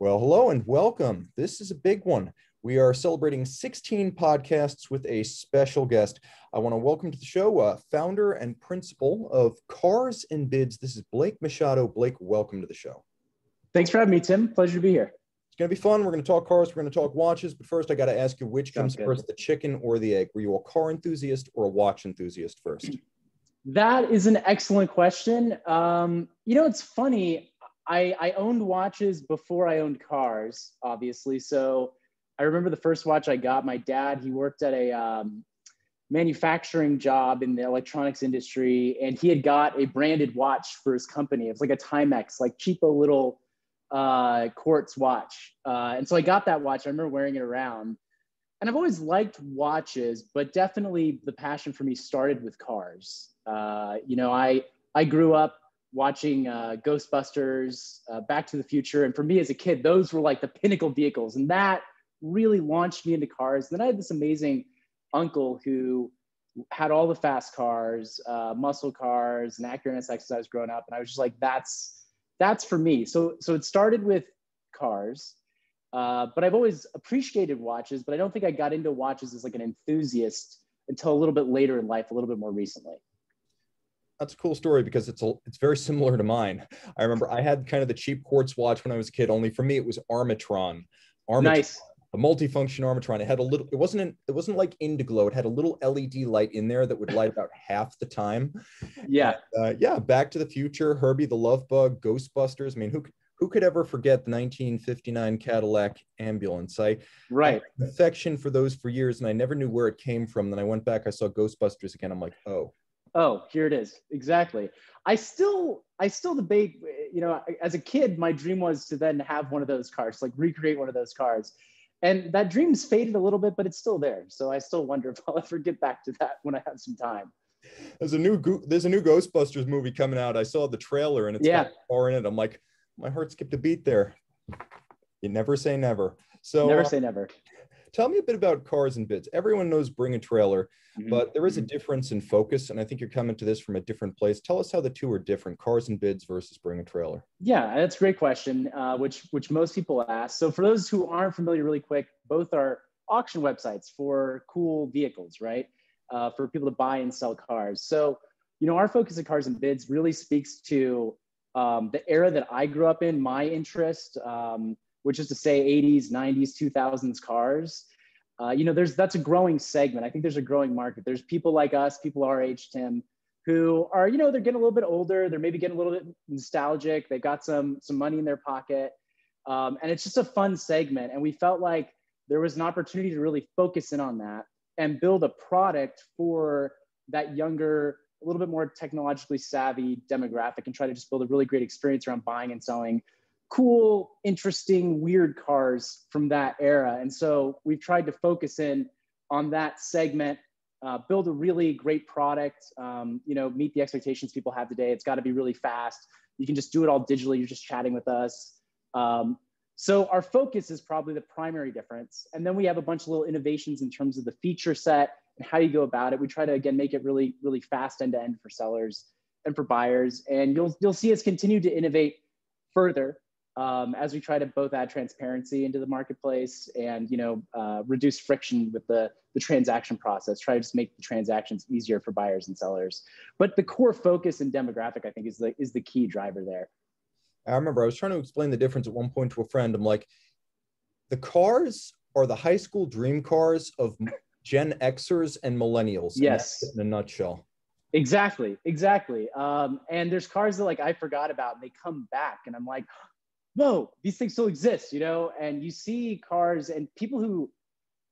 Well, hello and welcome. This is a big one. We are celebrating 16 podcasts with a special guest. I want to welcome to the show founder and principal of Cars and Bids. This is Blake Machado. Blake, welcome to the show. Thanks for having me, Tim. Pleasure to be here. It's going to be fun. We're going to talk cars. We're going to talk watches. But first, I got to ask you, which comes first, the chicken or the egg? Were you a car enthusiast or a watch enthusiast first? That is an excellent question. You know, it's funny. I owned watches before I owned cars, obviously. So I remember the first watch I got, my dad, he worked at a manufacturing job in the electronics industry, and he had got a branded watch for his company. It was like a Timex, like cheapo little quartz watch. And so I got that watch. I remember wearing it around. And I've always liked watches, but definitely the passion for me started with cars. You know, I grew up watching Ghostbusters, Back to the Future. And for me as a kid, those were like the pinnacle vehicles. And that really launched me into cars. Then I had this amazing uncle who had all the fast cars, muscle cars, and Acura NSX as I was growing up. And I was just like, that's for me. So it started with cars, but I've always appreciated watches, but I don't think I got into watches as like an enthusiast until a little bit later in life, a little bit more recently. That's a cool story because it's very similar to mine. I remember I had kind of the cheap quartz watch when I was a kid, only for me, it was Armitron. Nice. A multifunction Armitron. It had a little, it wasn't like Indiglo. It had a little LED light in there that would light about half the time. Yeah. Yeah. Back to the Future, Herbie, the Love Bug, Ghostbusters. I mean, who could ever forget the 1959 Cadillac ambulance? I had affection for those for years, and I never knew where it came from. Then I went back, I saw Ghostbusters again. I'm like, oh, here it is. Exactly. I still debate, you know, as a kid, my dream was to then have one of those cars, like recreate one of those cars. And that dream's faded a little bit, but it's still there. So I still wonder if I'll ever get back to that when I have some time. There's a new Ghostbusters movie coming out. I saw the trailer and it's got a car in it. I'm like, my heart skipped a beat there. You never say never. So never say never. Tell me a bit about Cars and Bids. Everyone knows Bring a Trailer, but there is a difference in focus. And I think you're coming to this from a different place. Tell us how the two are different, Cars and Bids versus Bring a Trailer. Yeah, that's a great question, which most people ask. So for those who aren't familiar, really quick, both are auction websites for cool vehicles, right? For people to buy and sell cars. So, you know, our focus at Cars and Bids really speaks to the era that I grew up in, my interest, which is to say 80s, 90s, 2000s cars. You know, that's a growing segment. I think there's a growing market. There's people like us, people our age, Tim, who are, you know, they're getting a little bit older. They're maybe getting a little bit nostalgic. They've got some money in their pocket. And it's just a fun segment. And we felt like there was an opportunity to really focus in on that and build a product for that younger, a little bit more technologically savvy demographic and try to just build a really great experience around buying and selling cool, interesting, weird cars from that era. And so we've tried to focus in on that segment, build a really great product, you know, meet the expectations people have today. It's got to be really fast. You can just do it all digitally. You're just chatting with us. So our focus is probably the primary difference. And then we have a bunch of little innovations in terms of the feature set and how you go about it. We try to, again, make it really, really fast end to end for sellers and for buyers. And you'll see us continue to innovate further as we try to both add transparency into the marketplace and, you know, reduce friction with the transaction process, try to just make the transactions easier for buyers and sellers. But the core focus and demographic, I think, is the key driver there. I remember I was trying to explain the difference at one point to a friend. I'm like, the cars are the high school dream cars of Gen Xers and millennials. Yes. And in a nutshell. Exactly. And there's cars that, like, I forgot about and they come back and I'm like, whoa, these things still exist, you know? And you see cars and people who,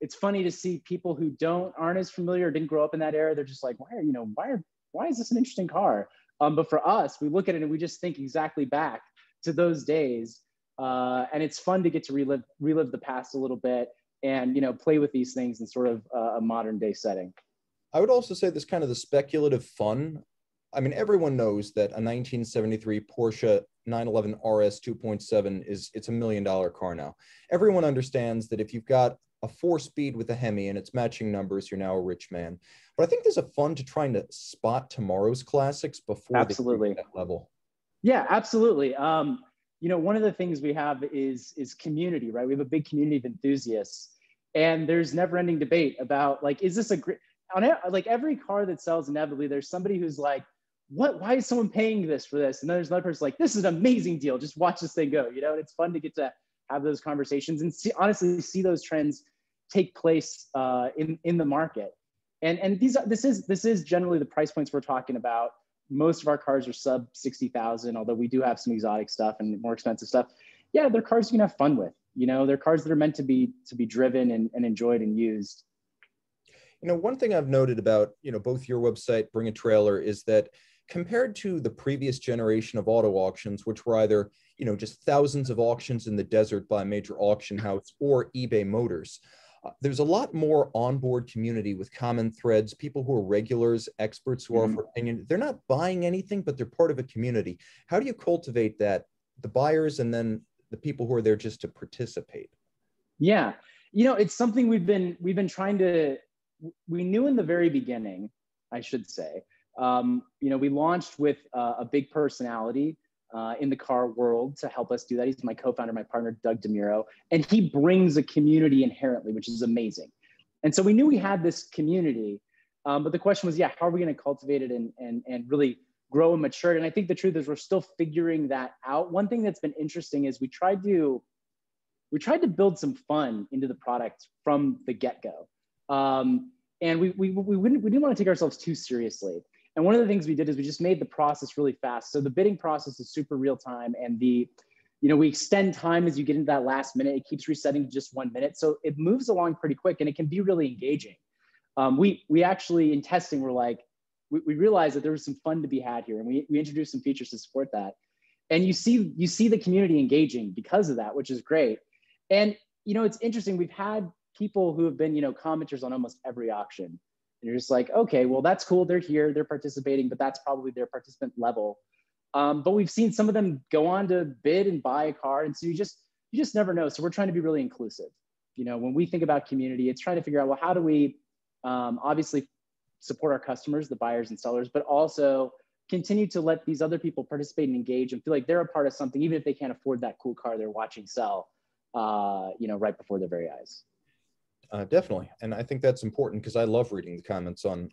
it's funny to see people who aren't as familiar, didn't grow up in that era. They're just like, why is this an interesting car? But for us, we look at it and we just think exactly back to those days. And it's fun to get to relive the past a little bit and, you know, play with these things in sort of a modern day setting. I would also say this kind of the speculative fun. I mean, everyone knows that a 1973 Porsche 911 RS 2.7 it's $1 million car now. Everyone understands that if you've got a 4-speed with a Hemi and it's matching numbers, you're now a rich man. But I think there's a fun to trying to spot tomorrow's classics before they get to that level. Yeah, absolutely. you know, one of the things we have is community, right? We have a big community of enthusiasts, and there's never-ending debate about, like, is this a great, like every car that sells, inevitably there's somebody who's like, what, why is someone paying this for this? And then there's another person like, this is an amazing deal, just watch this thing go, you know? And it's fun to get to have those conversations and see, honestly, see those trends take place in the market. And these, this is generally the price points we're talking about. Most of our cars are sub 60,000, although we do have some exotic stuff and more expensive stuff. Yeah, they're cars you can have fun with. You know, they're cars that are meant to be driven and enjoyed and used. You know, one thing I've noted about, you know, both your website, Bring a Trailer, is that compared to the previous generation of auto auctions, which were either, you know, just thousands of auctions in the desert by a major auction house or eBay Motors, there's a lot more onboard community with common threads, people who are regulars, experts who offer opinion. They're not buying anything, but they're part of a community. How do you cultivate that, the buyers and then the people who are there just to participate? Yeah, you know, it's something we've been trying to, we knew in the very beginning, I should say, you know, we launched with a big personality in the car world to help us do that. He's my co-founder, my partner, Doug DeMuro, and he brings a community inherently, which is amazing. And so we knew we had this community, but the question was, yeah, how are we going to cultivate it and really grow and mature? And I think the truth is we're still figuring that out. One thing that's been interesting is we tried to build some fun into the product from the get-go, and we didn't want to take ourselves too seriously. And one of the things we did is we just made the process really fast. So the bidding process is super real time, and the, you know, we extend time as you get into that last minute. It keeps resetting to just 1 minute, so it moves along pretty quick, and it can be really engaging. We actually in testing were like, we realized that there was some fun to be had here, and we introduced some features to support that. And you see the community engaging because of that, which is great. And you know, it's interesting. We've had people who have been, you know, commenters on almost every auction. And you're just like, okay, well, that's cool. They're here, they're participating, but that's probably their participant level. But we've seen some of them go on to bid and buy a car. And so you just never know. So we're trying to be really inclusive. You know, when we think about community, it's trying to figure out, well, how do we obviously support our customers, the buyers and sellers, but also continue to let these other people participate and engage and feel like they're a part of something, even if they can't afford that cool car they're watching sell, you know, right before their very eyes. Definitely. And I think that's important because I love reading the comments on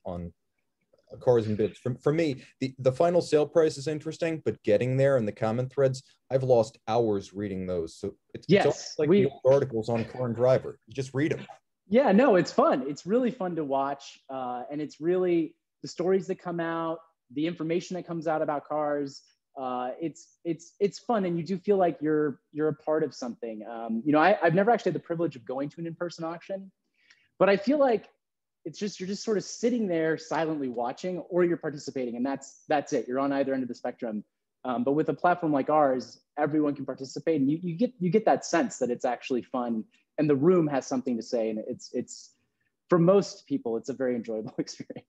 Cars and Bids. For me, the final sale price is interesting, but getting there and the comment threads, I've lost hours reading those. So it's almost like the old articles on Car and Driver. You just read them. Yeah, no, it's fun. It's really fun to watch. And it's really the stories that come out, the information that comes out about cars. It's fun, and you do feel like you're a part of something. You know, I've never actually had the privilege of going to an in-person auction, but I feel like it's just, you're just sort of sitting there silently watching, or you're participating, and that's it. You're on either end of the spectrum. But with a platform like ours, everyone can participate, and you get that sense that it's actually fun, and the room has something to say, and it's for most people, it's a very enjoyable experience.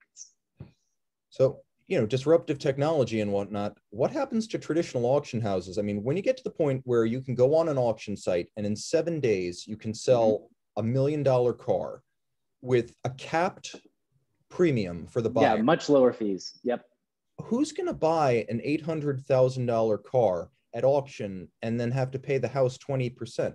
So, you know, disruptive technology and whatnot, what happens to traditional auction houses? I mean, when you get to the point where you can go on an auction site and in 7 days, you can sell $1 million car with a capped premium for the buyer. Yeah, much lower fees. Yep. Who's going to buy an $800,000 car at auction and then have to pay the house 20%?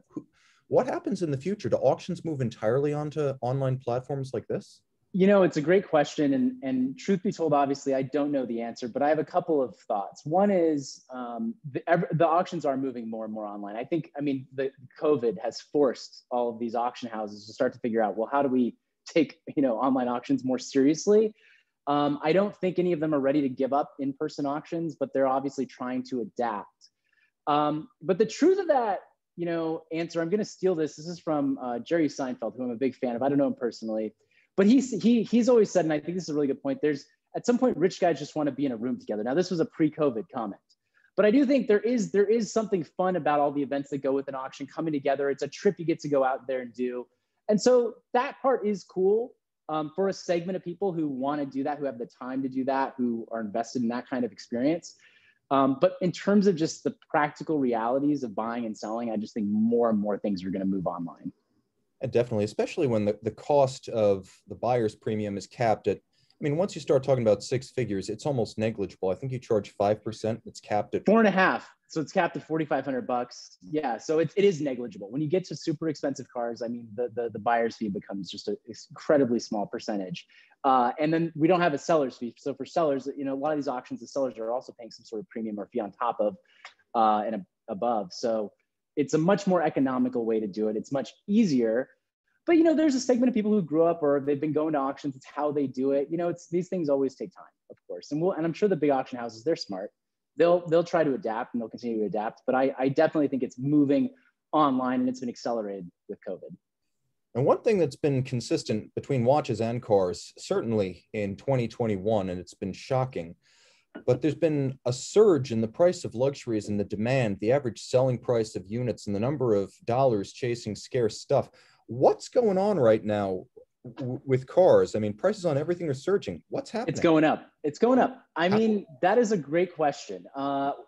What happens in the future? Do auctions move entirely onto online platforms like this? You know, it's a great question, and truth be told, obviously, I don't know the answer, but I have a couple of thoughts. One is the auctions are moving more and more online. I think, I mean, the COVID has forced all of these auction houses to start to figure out, well, how do we take, you know, online auctions more seriously? I don't think any of them are ready to give up in-person auctions, but they're obviously trying to adapt. But the truth of that, you know, answer, I'm going to steal this. This is from Jerry Seinfeld, who I'm a big fan of. I don't know him personally. But he's always said, and I think this is a really good point, there's at some point rich guys just want to be in a room together. Now, this was a pre-COVID comment, but I do think there is something fun about all the events that go with an auction coming together. It's a trip you get to go out there and do. And so that part is cool for a segment of people who want to do that, who have the time to do that, who are invested in that kind of experience. But in terms of just the practical realities of buying and selling, I just think more and more things are going to move online. Definitely, especially when the cost of the buyer's premium is capped at, I mean, once you start talking about six figures, it's almost negligible. I think you charge 5%, it's capped at 4.5. So it's capped at $4,500. Yeah, so it is negligible. When you get to super expensive cars, I mean, the buyer's fee becomes just an incredibly small percentage. And then we don't have a seller's fee. So for sellers, you know, a lot of these auctions, the sellers are also paying some sort of premium or fee on top of and above. So it's a much more economical way to do it. It's much easier. But, you know, there's a segment of people who grew up or they've been going to auctions. It's how they do it. You know, it's these things always take time, of course. And I'm sure the big auction houses, they're smart. They'll try to adapt and they'll continue to adapt. But I definitely think it's moving online and it's been accelerated with COVID. And one thing that's been consistent between watches and cars, certainly in 2021, and it's been shocking, but there's been a surge in the price of luxuries and the demand, the average selling price of units and the number of dollars chasing scarce stuff. What's going on right now with cars? I mean, prices on everything are surging. What's happening? It's going up. It's going up. I mean, that is a great question.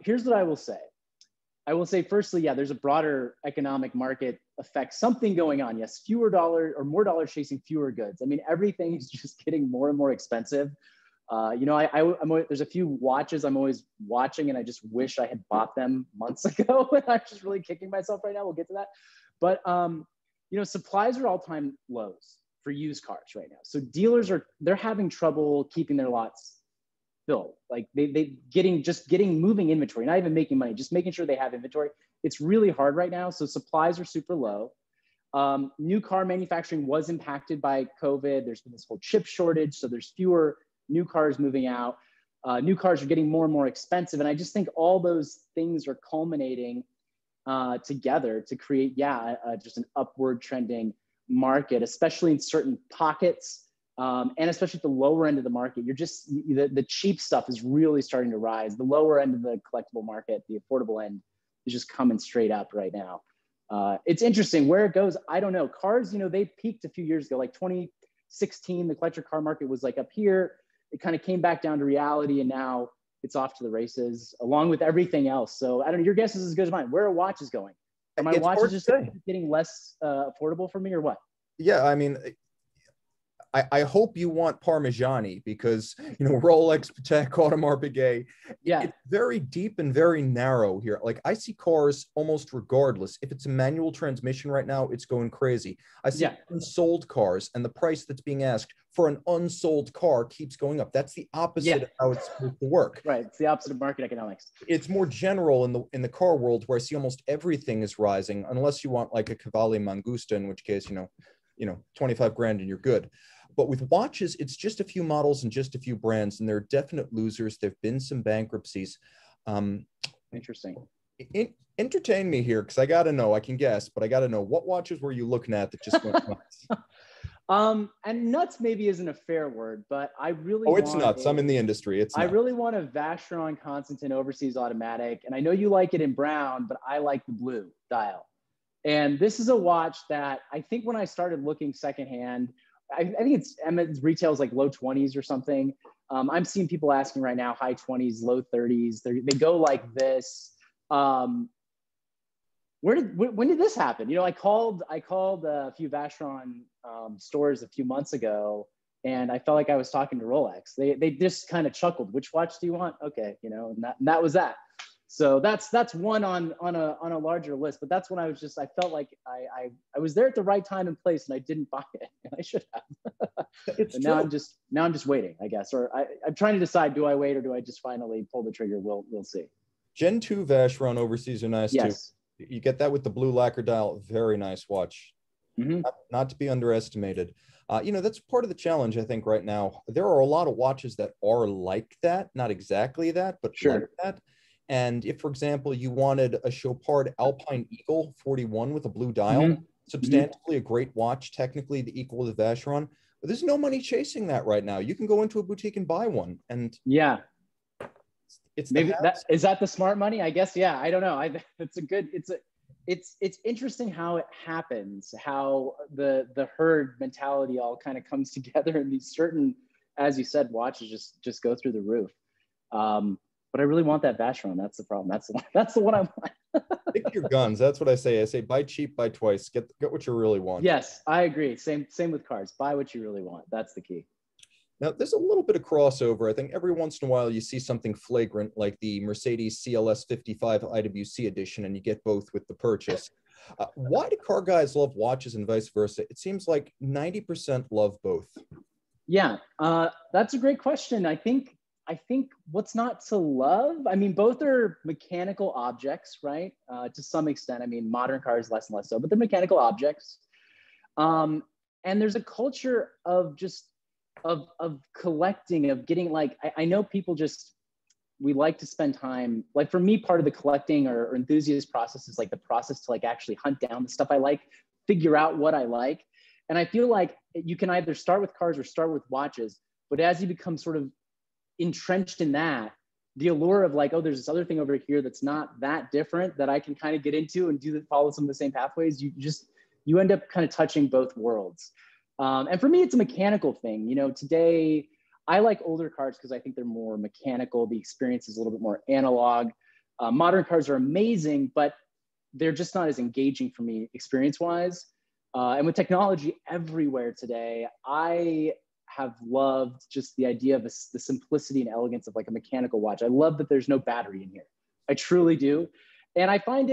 Here's what I will say. I will say, firstly, yeah, there's a broader economic market effect, something going on. Yes, fewer dollars or more dollars chasing fewer goods. I mean, everything is just getting more and more expensive. You know, there's a few watches I'm always watching and I just wish I had bought them months ago. I'm just really kicking myself right now. We'll get to that. But, you know, supplies are all-time lows for used cars right now. So dealers they're having trouble keeping their lots filled. Like getting moving inventory, not even making money, just making sure they have inventory. It's really hard right now. So supplies are super low. New car manufacturing was impacted by COVID. There's been this whole chip shortage. So there's fewer new cars moving out. New cars are getting more and more expensive. And I just think all those things are culminating together to create, just an upward trending market, especially in certain pockets, and especially at the lower end of the market. The cheap stuff is really starting to rise. The lower end of the collectible market, the affordable end, is just coming straight up right now. It's interesting where it goes. I don't know. Cars, you know, they peaked a few years ago, like 2016. The collector car market was like up here. It kind of came back down to reality, and now it's off to the races, along with everything else. So I don't know. Your guess is as good as mine. Where a watch is going. Are my watches just getting less affordable for me or what? Yeah, I mean, I hope you want Parmigiani because, you know, Rolex, Patek, Audemars Piguet. Yeah. It's very deep and very narrow here. Like, I see cars almost regardless. If it's a manual transmission right now, it's going crazy. I see unsold cars, and the price that's being asked for an unsold car keeps going up. That's the opposite of how it's supposed to work. Right, it's the opposite of market economics. It's more general in the car world, where I see almost everything is rising, unless you want like a Cavalli Mangusta, in which case, you know, 25 grand and you're good. But with watches, it's just a few models and just a few brands, and there are definite losers. There've been some bankruptcies. Interesting. Entertain me here, because I got to know. I can guess, but I got to know, what watches were you looking at that just went nuts? And nuts maybe isn't a fair word, but I really it's nuts. I'm in the industry. I really want a Vacheron Constantin Overseas automatic, and I know you like it in brown, but I like the blue dial. And this is a watch that I think when I started looking secondhand, I think it retails like low 20s or something. I'm seeing people asking right now, high 20s, low 30s. They go like this. When did this happen? You know, I called a few Vacheron stores a few months ago, and I felt like I was talking to Rolex. They just kind of chuckled. Which watch do you want? Okay, you know, and that was that. So that's one on a larger list, but that's when I felt like I was there at the right time and place, and I didn't buy it. And I should have. It's true. Now I'm just waiting, I guess, or I'm trying to decide: do I wait or do I just finally pull the trigger? We'll see. Gen 2 Vacheron Overseas are nice too. You get that with the blue lacquer dial. Very nice watch, not to be underestimated. You know, that's part of the challenge, I think, right now. There are a lot of watches that are like that, not exactly that, but like that. And if, for example, you wanted a Chopard Alpine Eagle 41 with a blue dial, substantially a great watch, technically the equal of the Vacheron, but there's no money chasing that right now. You can go into a boutique and buy one. And it's maybe is that the smart money? I guess. Yeah, I don't know. It's interesting how it happens, how the herd mentality all kind of comes together, and these certain, as you said, watches just go through the roof. But I really want that Vacheron. That's the problem. That's the one I want. Pick your guns. That's what I say. I say buy cheap, buy twice. Get what you really want. Yes, I agree. Same with cars. Buy what you really want. That's the key. Now, there's a little bit of crossover. I think every once in a while you see something flagrant like the Mercedes CLS 55 IWC edition, and you get both with the purchase. Why do car guys love watches and vice versa? It seems like 90% love both. Yeah, that's a great question. I think what's not to love? I mean, both are mechanical objects, right? To some extent. I mean, modern cars less and less so, but they're mechanical objects. And there's a culture of just of collecting, of getting, like, I know people just, we like to spend time, like for me, part of the collecting or enthusiast process is like the process to like actually hunt down the stuff I like, figure out what I like. And I feel like you can either start with cars or start with watches, but as you become sort of entrenched in that, the allure of like, oh, there's this other thing over here that's not that different that I can kind of get into and do follow some of the same pathways, you end up kind of touching both worlds. And for me, it's a mechanical thing. You know, today I like older cars because I think they're more mechanical. The experience is a little bit more analog. Modern cars are amazing, but they're just not as engaging for me experience-wise. And with technology everywhere today, I have loved just the idea of the simplicity and elegance of like a mechanical watch. I love that there's no battery in here. I truly do. And I find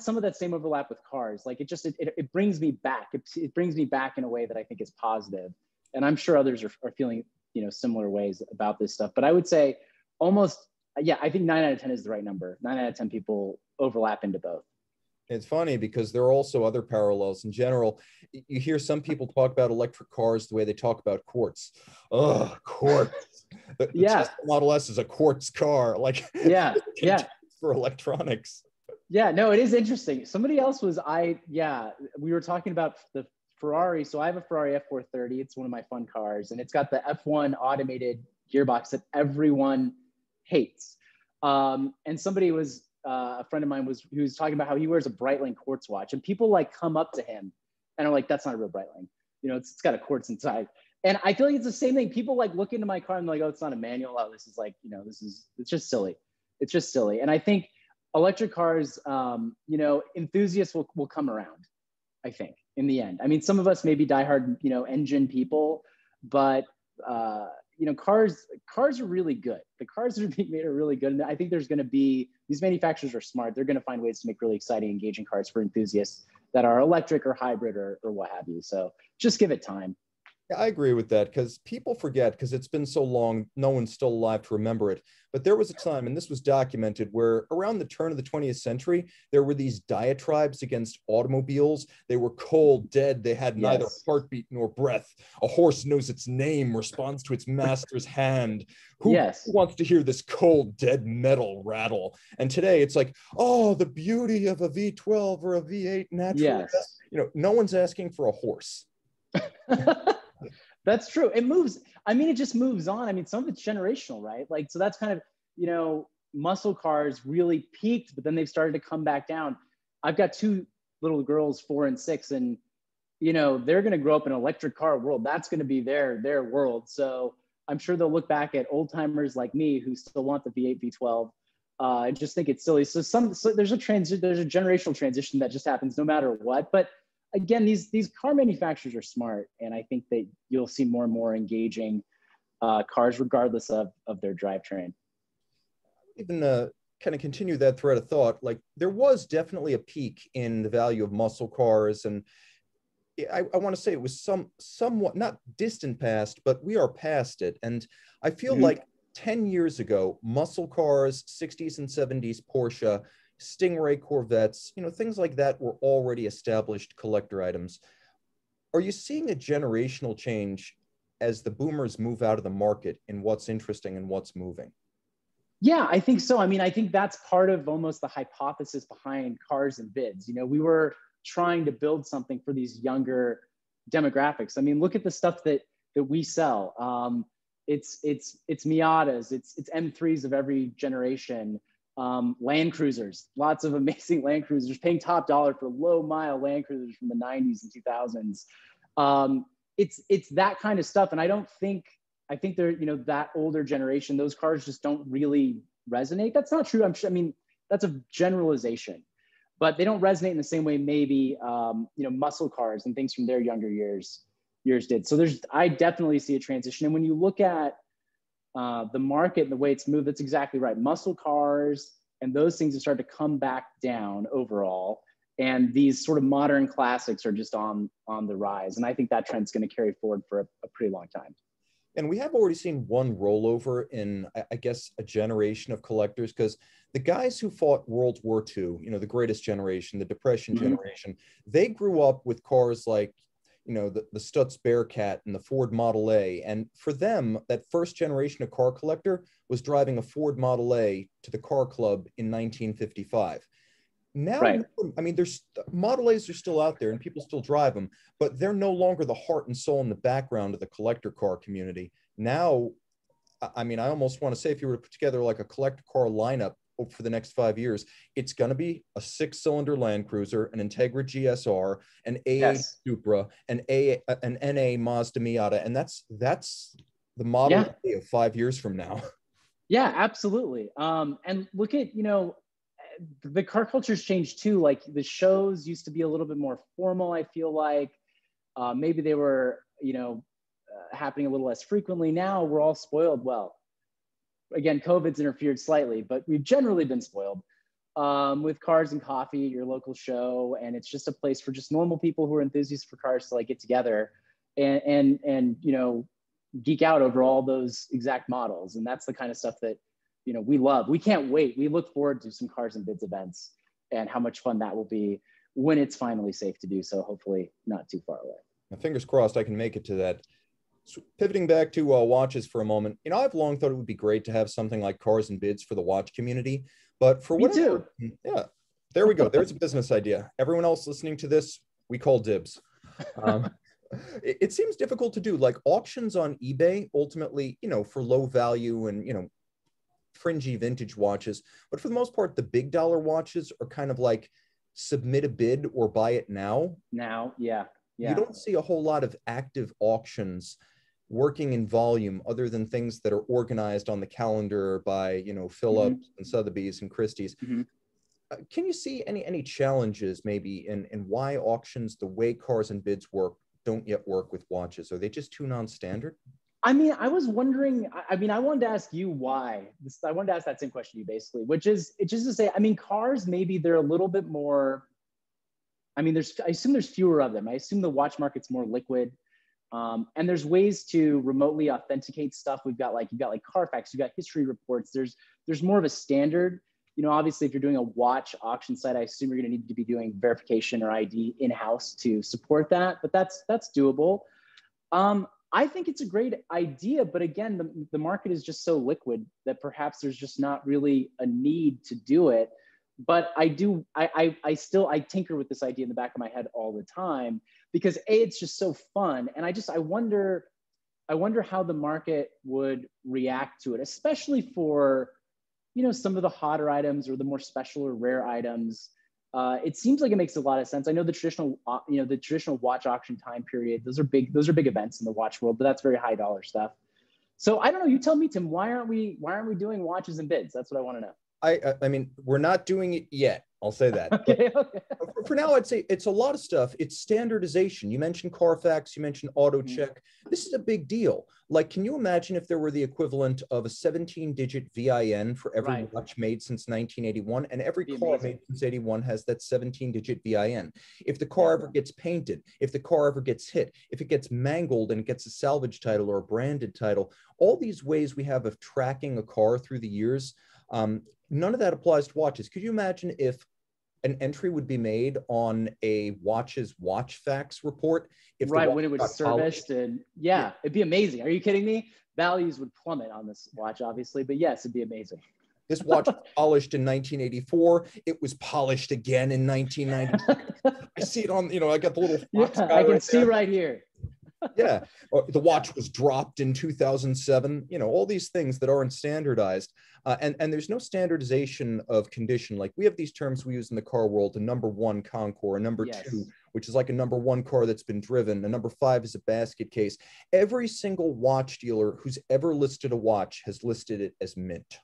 some of that same overlap with cars. Like it just, it brings me back. It brings me back in a way that I think is positive. And I'm sure others are feeling, you know, similar ways about this stuff. But I would say almost, yeah, I think 9 out of 10 is the right number. 9 out of 10 people overlap into both. It's funny because there are also other parallels in general. You hear some people talk about electric cars the way they talk about quartz. Oh, quartz. The yeah. Tesla Model S is a quartz car. Like, yeah, yeah. For electronics. Yeah, no, it is interesting. Somebody else was, we were talking about the Ferrari. So I have a Ferrari F430. It's one of my fun cars. And it's got the F1 automated gearbox that everyone hates. And somebody was, a friend of mine who was talking about how he wears a Breitling quartz watch, and people like come up to him and are like, that's not a real Breitling. You know, it's got a quartz inside. And I feel like it's the same thing. People like look into my car and like, oh, it's not a manual. Oh, this is like, you know, it's just silly. It's just silly. And I think electric cars, you know, enthusiasts will come around, I think, in the end. I mean, some of us may be diehard, you know, engine people, but, you know, cars are really good. The cars that are being made are really good. And I think there's going to be, these manufacturers are smart. They're going to find ways to make really exciting, engaging cars for enthusiasts that are electric or hybrid or what have you. So just give it time. Yeah, I agree with that, because people forget, because it's been so long, no one's still alive to remember it. But there was a time, and this was documented, where around the turn of the 20th century, there were these diatribes against automobiles. They were cold, dead. They had neither heartbeat nor breath. A horse knows its name, responds to its master's hand. Who wants to hear this cold, dead metal rattle? And today it's like, oh, the beauty of a V12 or a V8 natural. Yes. You know, no one's asking for a horse. That's true. It moves. I mean, it just moves on. I mean, some of it's generational, right? Like, so that's kind of, you know, muscle cars really peaked, but then they've started to come back down. I've got 2 little girls, 4 and 6, and, you know, they're going to grow up in an electric car world. That's going to be their world. So I'm sure they'll look back at old timers like me who still want the V8, V12, and just think it's silly. So there's a generational transition that just happens no matter what, but again, these car manufacturers are smart, and I think that you'll see more and more engaging cars, regardless of their drivetrain. Even kind of continue that thread of thought. Like, there was definitely a peak in the value of muscle cars, and I want to say it was somewhat not distant past, but we are past it. And I feel like 10 years ago, muscle cars, 60s and 70s Porsche, Stingray Corvettes, you know, things like that were already established collector items. Are you seeing a generational change as the boomers move out of the market in what's interesting and what's moving? Yeah, I think so. I mean, I think that's part of almost the hypothesis behind Cars and Bids. You know, we were trying to build something for these younger demographics. I mean, look at the stuff that we sell. It's Miatas, it's M3s of every generation. Land Cruisers, lots of amazing Land Cruisers, paying top dollar for low mile Land Cruisers from the 90s and 2000s. It's that kind of stuff. And I think they're, you know, that older generation, those cars just don't really resonate. That's not true. I mean, that's a generalization, but they don't resonate in the same way maybe, you know, muscle cars and things from their younger years yours did. So there's, I definitely see a transition. And when you look at the market and the way it's moved, that's exactly right. Muscle cars and those things have started to come back down overall. And these sort of modern classics are just on the rise. And I think that trend's going to carry forward for a pretty long time. And we have already seen one rollover in, I guess, a generation of collectors, because the guys who fought World War II, you know, the greatest generation, the Depression generation, they grew up with cars like, you know, the Stutz Bearcat and the Ford Model A. And for them, that first generation of car collector was driving a Ford Model A to the car club in 1955. Now, I mean, there's Model A's are still out there and people still drive them, but they're no longer the heart and soul in the background of the collector car community. Now, I mean, I almost want to say if you were to put together like a collector car lineup for the next 5 years, it's going to be a 6-cylinder Land Cruiser, an Integra GSR, an AA Supra, an NA Mazda Miata, and that's the model of 5 years from now. Yeah, absolutely. And look at, you know, the car culture's changed too. Like the shows used to be a little bit more formal. I feel like maybe they were, you know, happening a little less frequently. Now we're all spoiled. Well, again, COVID's interfered slightly, but we've generally been spoiled with Cars and Coffee, your local show. And it's just a place for just normal people who are enthusiasts for cars to like get together and, you know, geek out over all those exact models. And that's the kind of stuff that, you know, we love. We can't wait. We look forward to some Cars and Bids events and how much fun that will be when it's finally safe to do so, hopefully not too far away. Now, fingers crossed I can make it to that. So pivoting back to watches for a moment, you know, I've long thought it would be great to have something like Cars and Bids for the watch community, but for whatever, there we go. There's a business idea. Everyone else listening to this, we call dibs. It seems difficult to do, like auctions on eBay, ultimately, you know, for low value and, you know, fringy vintage watches, but for the most part, the big dollar watches are kind of like submit a bid or buy it now. You don't see a whole lot of active auctions working in volume other than things that are organized on the calendar by, you know, Phillips and Sotheby's and Christie's. Can you see any challenges maybe in why auctions, the way Cars and Bids work, don't yet work with watches? Are they just too non-standard? I mean, I was wondering, I wanted to ask you why. I wanted to ask that same question to you basically, which is, it's just to say, I mean, cars, maybe they're a little bit more, I mean, I assume there's fewer of them. I assume the watch market's more liquid. And there's ways to remotely authenticate stuff. You've got like Carfax, you've got history reports. There's more of a standard, you know, obviously if you're doing a watch auction site, I assume you're gonna need to be doing verification or ID in-house to support that, but that's doable. I think it's a great idea, but again, the market is just so liquid that perhaps there's just not really a need to do it. But I tinker with this idea in the back of my head all the time because A, it's just so fun. And I wonder how the market would react to it, especially for, you know, some of the hotter items or the more special or rare items. It seems like it makes a lot of sense. I know the traditional watch auction time period, those are big events in the watch world, but that's very high dollar stuff. So I don't know, you tell me, Tim, why aren't we doing watches and bids? That's what I want to know. I mean, we're not doing it yet. I'll say that. Okay. For now, I'd say it's a lot of stuff. It's standardization. You mentioned Carfax, you mentioned AutoCheck. This is a big deal. Like, can you imagine if there were the equivalent of a 17-digit VIN for every watch made since 1981, and every car made since 81 has that 17-digit VIN. If the car ever gets painted, if the car ever gets hit, if it gets mangled and it gets a salvage title or a branded title, all these ways we have of tracking a car through the years, none of that applies to watches. Could you imagine if an entry would be made on a watch's watch facts report? If when it was serviced and it'd be amazing. Are you kidding me? Values would plummet on this watch, obviously, but yes, it'd be amazing. This watch was polished in 1984. It was polished again in 1990. I see it on, you know, I got the little fox guy I can see right here. Or the watch was dropped in 2007, you know, all these things that aren't standardized. And there's no standardization of condition. Like we have these terms we use in the car world, a number one Concours, a number two, which is like a number one car that's been driven. A number five is a basket case. Every single watch dealer who's ever listed a watch has listed it as mint.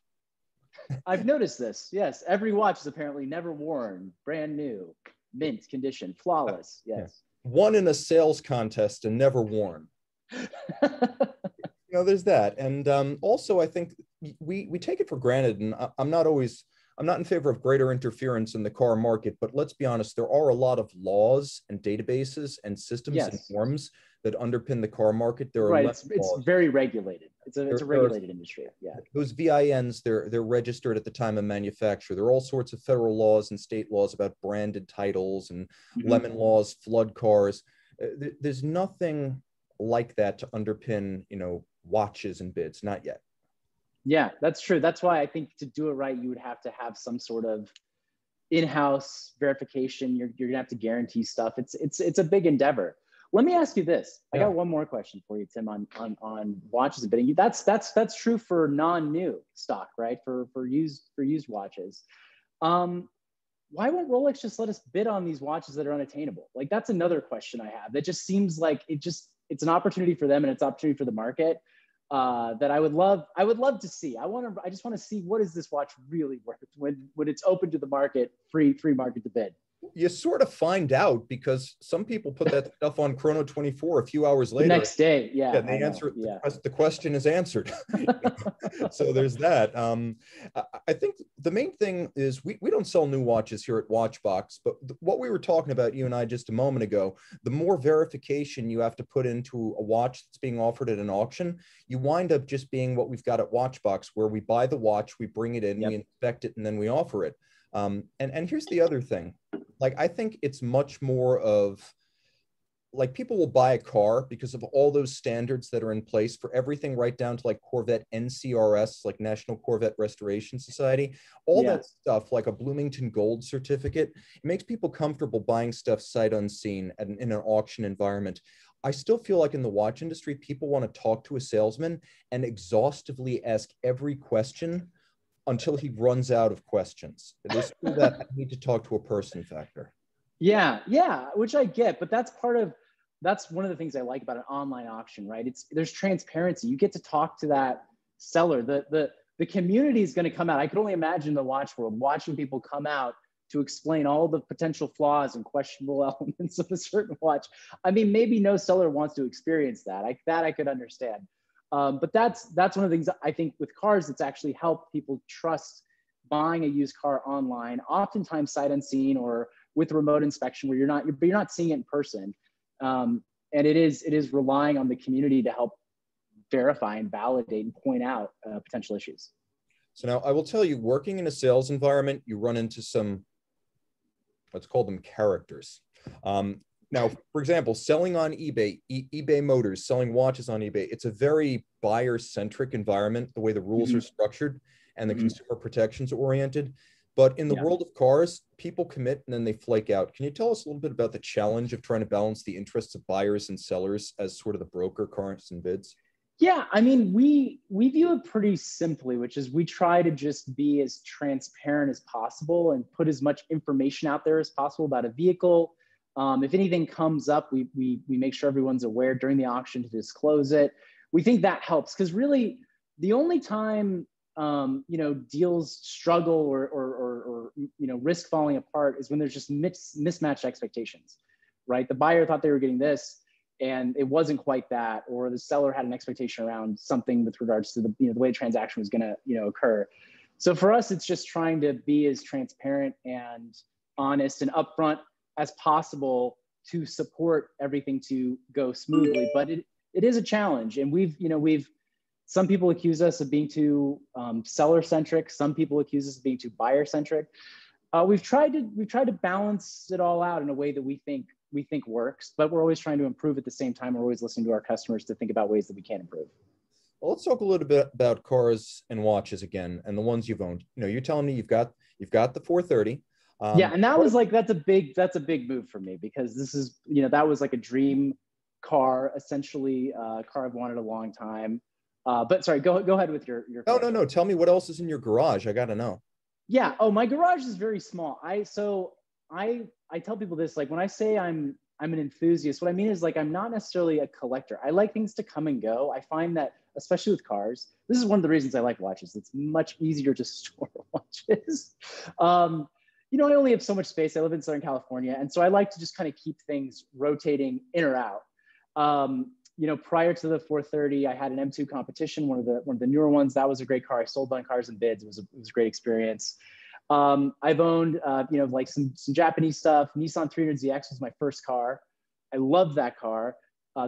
I've noticed this. Yes. Every watch is apparently never worn, brand new, mint condition, flawless. won in a sales contest and never worn. You know, there's that. And also, I think we take it for granted, and I'm not in favor of greater interference in the car market, but let's be honest, there are a lot of laws and databases and systems and forms that underpin the car market. There are less laws. It's very regulated. It's a regulated industry. Yeah. Those VINs, they're registered at the time of manufacture. There are all sorts of federal laws and state laws about branded titles and lemon laws, flood cars. There's nothing like that to underpin, you know, watches and bids, not yet. Yeah, that's true. That's why I think to do it right, you would have to have some sort of in-house verification. You're gonna have to guarantee stuff. It's a big endeavor. Let me ask you this. Yeah. I got one more question for you, Tim, on watches and bidding. That's true for non-new stock, right? For used watches. Why won't Rolex just let us bid on these watches that are unattainable? Like, that's another question I have. That just seems like it's an opportunity for them and it's an opportunity for the market. That I would love to see. I just want to see, what is this watch really worth when it's open to the market, free market to bid? You sort of find out, because some people put that stuff on Chrono 24 a few hours later. The next day, yeah. And the question is answered. So there's that. I think the main thing is we don't sell new watches here at Watchbox, but what we were talking about, you and I, just a moment ago, the more verification you have to put into a watch that's being offered at an auction, you wind up just being what we've got at Watchbox, where we buy the watch, we bring it in, we inspect it, and then we offer it. And here's the other thing. Like, I think it's much more of, like, people will buy a car because of all those standards that are in place for everything, right down to like Corvette NCRS, like National Corvette Restoration Society, all that stuff, like a Bloomington Gold certificate. It makes people comfortable buying stuff sight unseen in an auction environment. I still feel like in the watch industry, people want to talk to a salesman and exhaustively ask every question until he runs out of questions. There's still that I need to talk to a person factor. Yeah, which I get, but that's one of the things I like about an online auction, right? There's transparency. You get to talk to that seller. The community is gonna come out. I could only imagine the watch world watching people come out to explain all the potential flaws and questionable elements of a certain watch. I mean, maybe no seller wants to experience that. That I could understand. But that's one of the things I think with cars that's actually helped people trust buying a used car online, oftentimes sight unseen or with remote inspection, where you're not seeing it in person, and it is relying on the community to help verify and validate and point out potential issues. So now I will tell you, working in a sales environment, you run into some, let's call them characters. Now, for example, selling on eBay, eBay Motors, selling watches on eBay, it's a very buyer-centric environment, the way the rules are structured and the consumer protections are oriented. But in the world of cars, people commit and then they flake out. Can you tell us a little bit about the challenge of trying to balance the interests of buyers and sellers as sort of the broker, Cars and Bids? Yeah, I mean, we view it pretty simply, which is we try to just be as transparent as possible and put as much information out there as possible about a vehicle. If anything comes up, we make sure everyone's aware during the auction to disclose it. We think that helps, because really the only time deals struggle or risk falling apart is when there's just mismatched expectations, right? The buyer thought they were getting this and it wasn't quite that, or the seller had an expectation around something with regards to the way the transaction was going to occur. So for us, it's just trying to be as transparent and honest and upfront as possible to support everything to go smoothly, but it is a challenge. And we've some people accuse us of being too seller centric. Some people accuse us of being too buyer centric. We've tried to balance it all out in a way that we think works, but we're always trying to improve at the same time. We're always listening to our customers to think about ways that we can improve. Well, let's talk a little bit about cars and watches again, and the ones you've owned. You know, you're telling me you've got the 430. And that was like, that's a big move for me, because this is, that was like a dream car, essentially, a car I've wanted a long time. But sorry, go ahead with your question. No. Tell me what else is in your garage. I got to know. Yeah. Oh, my garage is very small. So I tell people this, like, when I say I'm an enthusiast, what I mean is, like, I'm not necessarily a collector. I like things to come and go. I find that, especially with cars, this is one of the reasons I like watches. It's much easier to store watches. you know, I only have so much space. I live in Southern California. And so I like to just kind of keep things rotating in or out. You know, prior to the 430, I had an M2 competition, one of the newer ones. That was a great car. I sold on Cars and Bids. It was a great experience. I've owned, you know, like some Japanese stuff. Nissan 300ZX was my first car. I loved that car.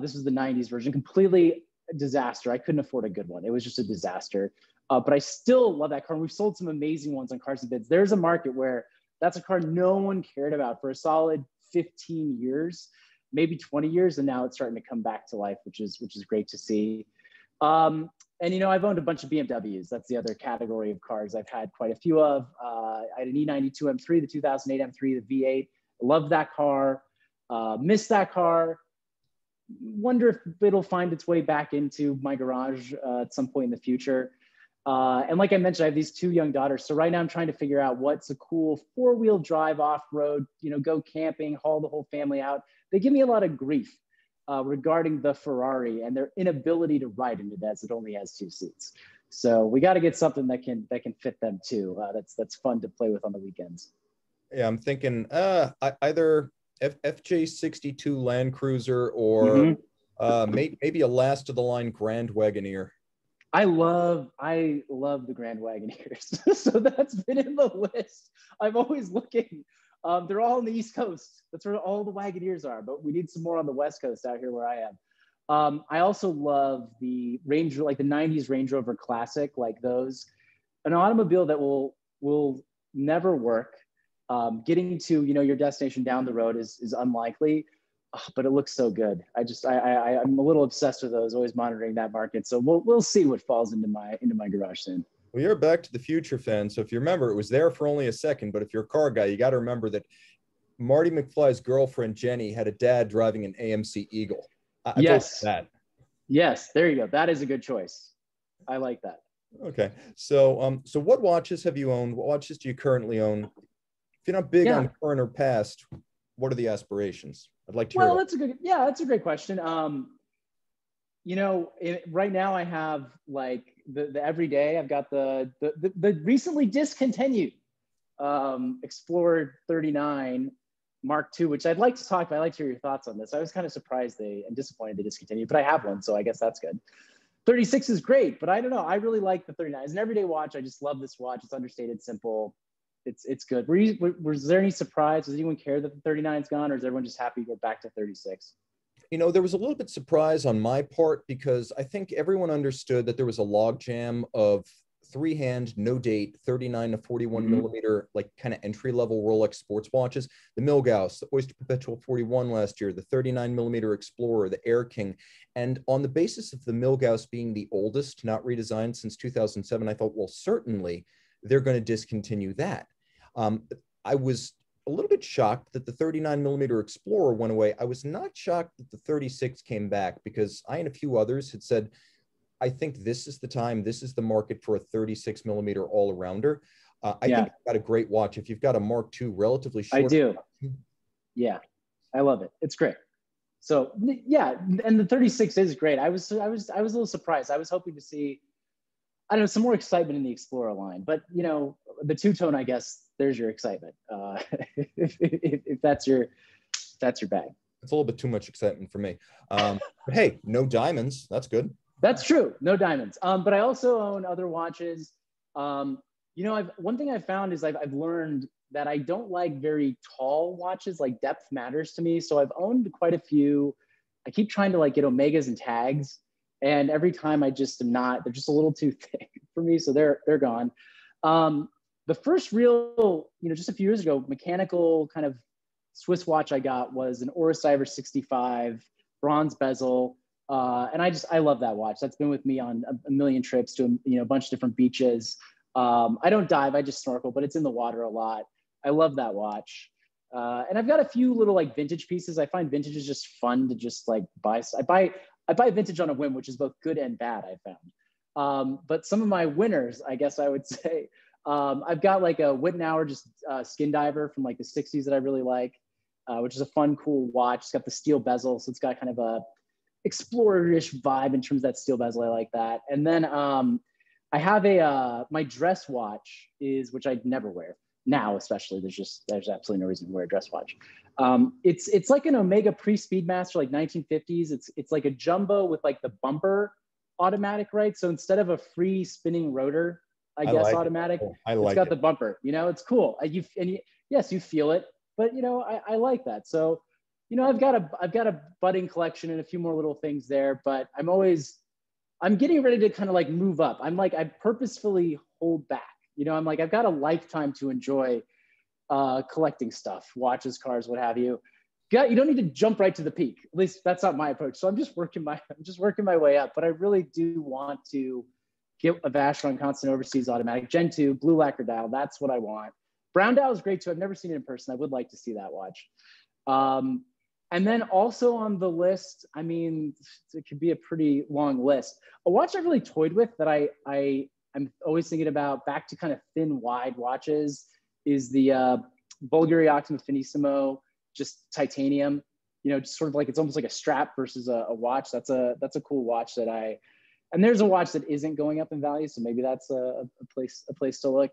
This was the 90s version, completely disaster. I couldn't afford a good one. It was just a disaster. But I still love that car. And we've sold some amazing ones on Cars and Bids. There's a market where that's a car no one cared about for a solid 15 years, maybe 20 years. And now it's starting to come back to life, which is great to see. And, you know, I've owned a bunch of BMWs. That's the other category of cars I've had quite a few of. I had an E92 M3, the 2008 M3, the V8. Love that car. Missed that car. Wonder if it'll find its way back into my garage at some point in the future. And like I mentioned, I have these two young daughters. So right now I'm trying to figure out what's a cool four-wheel drive off-road, you know, go camping, haul the whole family out. They give me a lot of grief regarding the Ferrari and their inability to ride in it as it only has two seats. So we got to get something that can fit them too. That's fun to play with on the weekends. Yeah, I'm thinking either FJ62 Land Cruiser or maybe a last of the line Grand Wagoneer. I love the Grand Wagoneers. So that's been in the list. I'm always looking. They're all on the East Coast. That's where all the Wagoneers are, but we need some more on the West Coast out here where I am. I also love the Range, like the 90s Range Rover Classic, like those. An automobile that will never work. Getting to, you know, your destination down the road is unlikely. But it looks so good. I'm a little obsessed with those, always monitoring that market. So we'll see what falls into my garage soon. Well, you're a Back to the Future fan. So if you remember, it was there for only a second, but if you're a car guy, you got to remember that Marty McFly's girlfriend, Jenny, had a dad driving an AMC Eagle. Yes. That. Yes. There you go. That is a good choice. I like that. Okay. So, so what watches have you owned? What watches do you currently own? If you're not big on current or past, what are the aspirations? I'd like to hear. Well, that's a great question. You know, right now I have like the everyday, I've got the recently discontinued Explorer 39 Mark II, which I'd like to talk about. I'd like to hear your thoughts on this. I was kind of surprised and disappointed they discontinued, but I have one, so I guess that's good. 36 is great, but I don't know. I really like the 39. It's an everyday watch. I just love this watch. It's understated, simple. It's good. Was there any surprise? Does anyone care that the 39's gone, or is everyone just happy to go back to 36? You know, there was a little bit surprise on my part because I think everyone understood that there was a logjam of three-hand, no date, 39 to 41 millimeter, like kind of entry-level Rolex sports watches. The Milgauss, the Oyster Perpetual 41 last year, the 39 millimeter Explorer, the Air King. And on the basis of the Milgauss being the oldest, not redesigned since 2007, I thought, well, certainly they're going to discontinue that. I was a little bit shocked that the 39 millimeter Explorer went away. I was not shocked that the 36 came back because I and a few others had said, I think this is the time, this is the market for a 36 millimeter all-arounder. I think you've got a great watch. If you've got a Mark II, relatively short. I do. Yeah, I love it. It's great. So yeah, and the 36 is great. I was a little surprised. I was hoping to see, I don't know, some more excitement in the Explorer line, but you know, the two-tone, I guess, there's your excitement. If that's your bag. It's a little bit too much excitement for me. But hey, no diamonds. That's good. That's true. No diamonds. But I also own other watches. You know, one thing I found is I've learned that I don't like very tall watches. Like depth matters to me. So I've owned quite a few. I keep trying to like get Omegas and Tags. And every time I just am not, they're just a little too thick for me. So they're gone. The first real, you know, just a few years ago, mechanical kind of Swiss watch I got was an Oris Diver 65 bronze bezel. And I love that watch. That's been with me on a million trips to, you know, a bunch of different beaches. I don't dive, I just snorkel, but it's in the water a lot. I love that watch. And I've got a few little like vintage pieces. I find vintage is just fun to just like buy. I buy vintage on a whim, which is both good and bad, I found. But some of my winners, I guess I would say, I've got like a Wittenauer just skin diver from like the 60s that I really like, which is a fun, cool watch. It's got the steel bezel, so it's got kind of a Explorer-ish vibe in terms of that steel bezel. I like that. And then I have my dress watch, which I'd never wear, now especially, there's absolutely no reason to wear a dress watch. It's like an Omega pre-Speedmaster, like 1950s. It's like a jumbo with like the bumper automatic, right? So instead of a free spinning rotor, I guess automatic. It's got the bumper. You know, it's cool. Yes, you feel it, but you know, I like that. So, you know, I've got a budding collection and a few more little things there, but I'm getting ready to kind of like move up. I purposefully hold back. You know, I've got a lifetime to enjoy collecting stuff, watches, cars, what have you. You don't need to jump right to the peak. At least that's not my approach. So I'm just working my way up. But I really do want to get a Vacheron Constantin Overseas automatic Gen 2 blue lacquer dial. That's what I want. Brown dial is great too. I've never seen it in person. I would like to see that watch. And then also on the list, I mean, it could be a pretty long list. A watch I've really toyed with that I'm always thinking about, back to kind of thin, wide watches, is the Bulgari Optima Finissimo, just titanium, you know, just sort of like, it's almost like a strap versus a watch. That's a cool watch that and there's a watch that isn't going up in value. So maybe that's a place to look.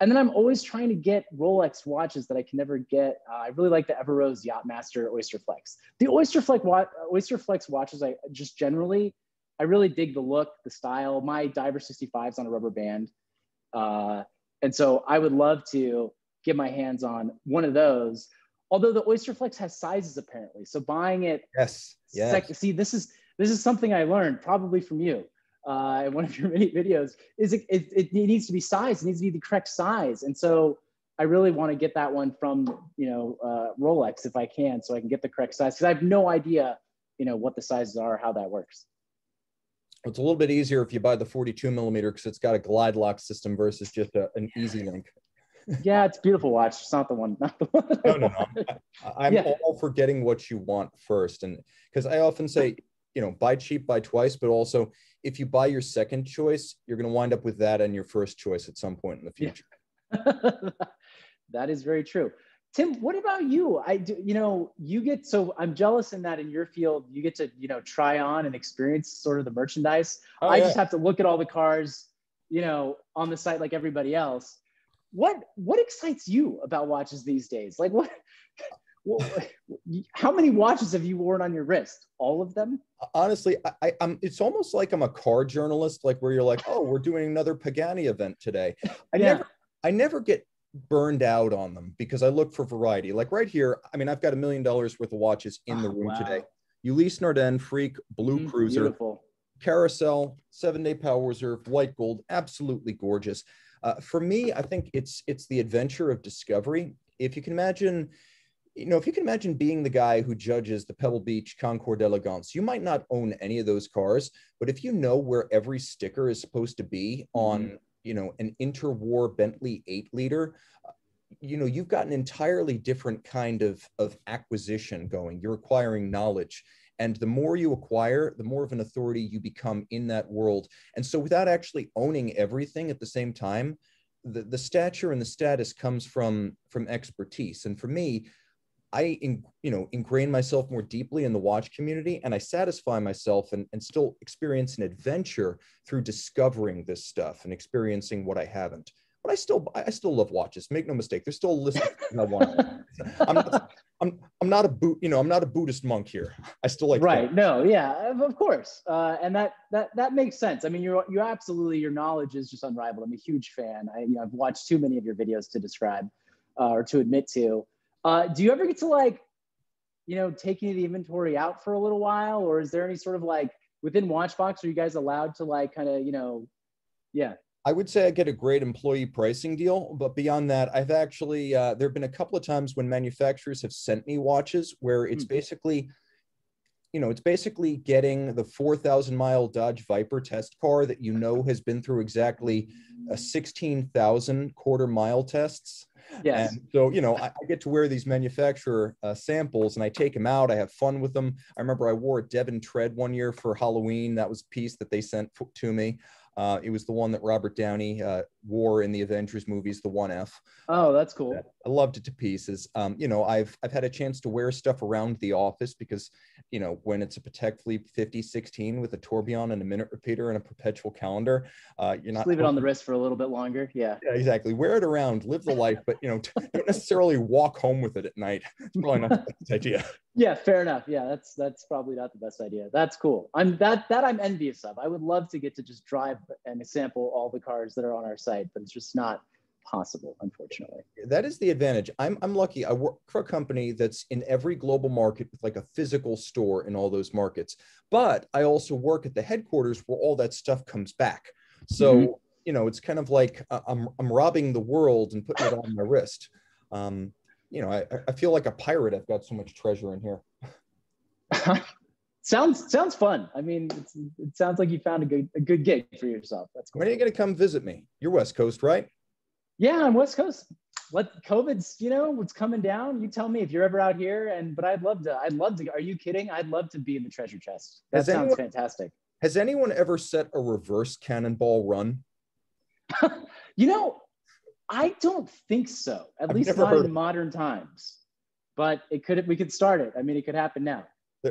And then I'm always trying to get Rolex watches that I can never get. I really like the Everose Yachtmaster Oysterflex. The Oysterflex watches, I just generally, I really dig the look, the style. My Diver 65's on a rubber band. And so I would love to get my hands on one of those. Although the Oysterflex has sizes apparently. So buying it. Yes. See, this is something I learned probably from you. In one of your many videos, it needs to be sized. It needs to be the correct size. And so I really want to get that one from, you know, Rolex if I can, so I can get the correct size, because I have no idea, you know, what the sizes are, how that works. It's a little bit easier if you buy the 42 millimeter because it's got a glide lock system versus just an easy link. Yeah, it's a beautiful watch. It's not the one. Not the one. No. I'm all for getting what you want first. And because I often say, you know, buy cheap, buy twice, but also if you buy your second choice, you're going to wind up with that and your first choice at some point in the future. Yeah. That is very true. Tim, what about you? I'm jealous in that in your field, you get to, you know, try on and experience sort of the merchandise. I just have to look at all the cars, you know, on the site like everybody else. What excites you about watches these days? Like what? How many watches have you worn on your wrist? All of them? Honestly, I'm. It's almost like I'm a car journalist, like where you're like, oh, we're doing another Pagani event today. I never get burned out on them because I look for variety. Like right here, I mean, I've got $1 million worth of watches in the room today. Ulysse Nardin, Freak, Blue Cruiser, beautiful. Carousel, 7-Day Power Reserve, White Gold, absolutely gorgeous. For me, I think it's the adventure of discovery. If you can imagine being the guy who judges the Pebble Beach Concours d'Elegance, you might not own any of those cars, but if you know where every sticker is supposed to be on, you know, an interwar Bentley 8-liter, you know, you've got an entirely different kind of acquisition going. You're acquiring knowledge. And the more you acquire, the more of an authority you become in that world. And so without actually owning everything at the same time, the stature and the status comes from expertise. And for me, I ingrain myself more deeply in the watch community, and I satisfy myself and still experience an adventure through discovering this stuff and experiencing what I haven't. But I still love watches. Make no mistake, there's still a list of I want. I'm not a Buddhist monk here. I still like right. That. No, yeah, of course, and that makes sense. I mean, you absolutely, your knowledge is just unrivaled. I'm a huge fan. I've watched too many of your videos to describe or to admit to. Do you ever get to take any of the inventory out for a little while, or is there any sort of within Watchbox, are you guys allowed to yeah? I would say I get a great employee pricing deal, but beyond that, I've actually, there've been a couple of times when manufacturers have sent me watches where it's basically, you know, it's basically getting the 4,000-mile Dodge Viper test car that, you know, has been through exactly 16,000 quarter-mile tests. Yes. And so, you know, I get to wear these manufacturer samples and I take them out. I have fun with them. I remember I wore a Devon Tread one year for Halloween. That was a piece that they sent to me. It was the one that Robert Downey wore in the Avengers movies, the 1F. Oh, that's cool. I loved it to pieces. You know, I've had a chance to wear stuff around the office because, you know, when it's a Patek Philippe 5016 with a tourbillon and a minute repeater and a perpetual calendar, you're not— just leave it on the wrist for a little bit longer. Yeah. Yeah, exactly. Wear it around, live the life, but, you know, don't necessarily walk home with it at night. It's probably not the best idea. Yeah, fair enough. Yeah, that's probably not the best idea. That's cool. I'm envious of. I would love to get to just drive and sample all the cars that are on our site, but it's just not possible, unfortunately. That is the advantage. I'm lucky. I work for a company that's in every global market with like a physical store in all those markets. But I also work at the headquarters where all that stuff comes back. So, you know, it's kind of like I'm robbing the world and putting it on my wrist. You know, I feel like a pirate. I've got so much treasure in here. Sounds fun. I mean, it sounds like you found a good gig for yourself. That's cool. When are you going to come visit me? You're West Coast, right? Yeah, I'm West Coast. COVID's, you know, what's coming down. You tell me if you're ever out here. But I'd love to. Are you kidding? I'd love to be in the treasure chest. That sounds fantastic. Has anyone ever set a reverse cannonball run? You know, I don't think so. At least not in modern times. But we could start it. I mean, it could happen now.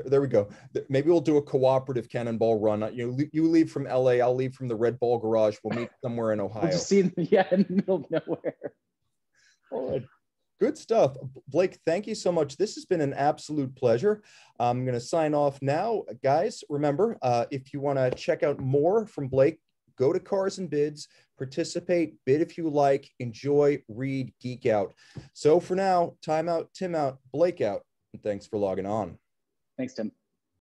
There we go. Maybe we'll do a cooperative cannonball run. You leave from LA, I'll leave from the Red Ball Garage. We'll meet somewhere in Ohio. We'll just see, yeah, in the middle of nowhere. Right. Good stuff. Blake, thank you so much. This has been an absolute pleasure. I'm going to sign off now. Guys, remember, if you want to check out more from Blake, go to Cars and Bids, participate, bid if you like, enjoy, read, geek out. So for now, time out, Tim out, Blake out, and thanks for logging on. Thanks, Tim.